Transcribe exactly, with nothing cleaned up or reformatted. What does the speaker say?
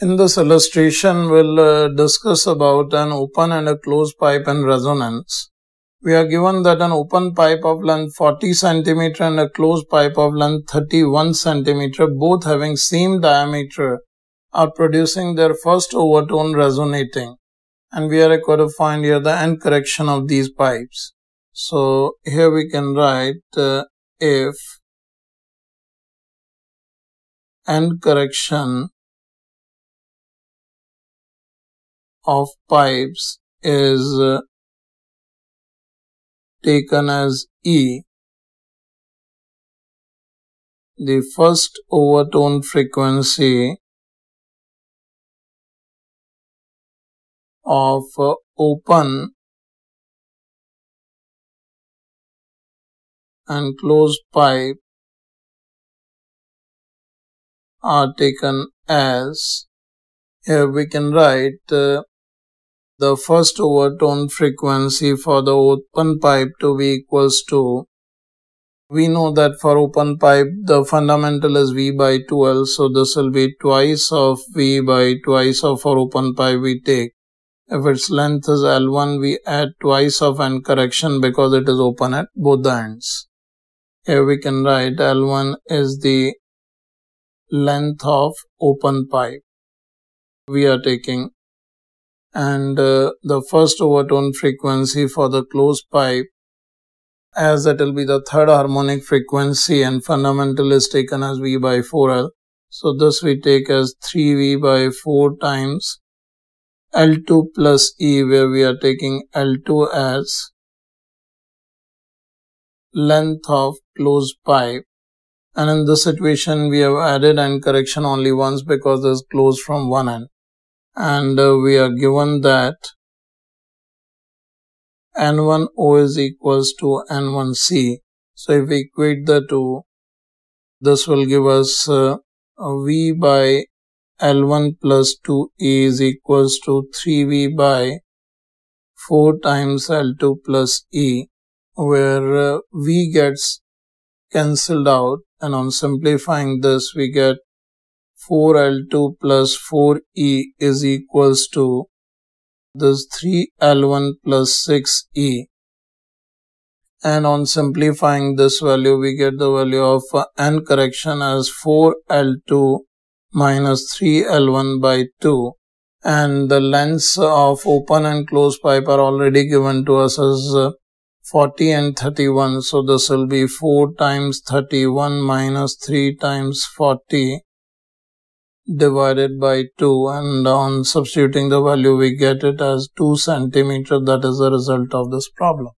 In this illustration, we'll uh, discuss about an open and a closed pipe in resonance. We are given that an open pipe of length forty centimeters and a closed pipe of length thirty-one centimeters, both having same diameter, are producing their first overtone resonating. And we are required to find here the end correction of these pipes. So here we can write uh, if end correction of pipes is uh, taken as E, the first overtone frequency of uh, open and closed pipe are taken as, here we can write uh, the first overtone frequency for the open pipe to be equals to, we know that for open pipe the fundamental is V by twelve, so this will be twice of V by twice of our open pipe we take. If its length is L one, we add twice of end correction because it is open at both the ends. Here we can write L one is the length of open pipe we are taking. And uh, the first overtone frequency for the closed pipe, as it will be the third harmonic frequency and fundamental is taken as V by four L. So this we take as three V by four times L two plus E, where we are taking L two as length of closed pipe. And in this situation we have added end correction only once because this is closed from one end. And uh, we are given that N one O is equals to N one C. So if we equate the two, this will give us uh, V by L one plus two E is equals to three V by four times L two plus E, where uh, V gets cancelled out, and on simplifying this we get four L two plus four E is equals to this three L one plus six E, and on simplifying this value we get the value of uh, end correction as four L two minus three L one by two, and the lengths of open and closed pipe are already given to us as uh, forty and thirty-one, so this will be four times thirty-one minus three times forty divided by two, and on substituting the value we get it as two centimeters. That is the result of this problem.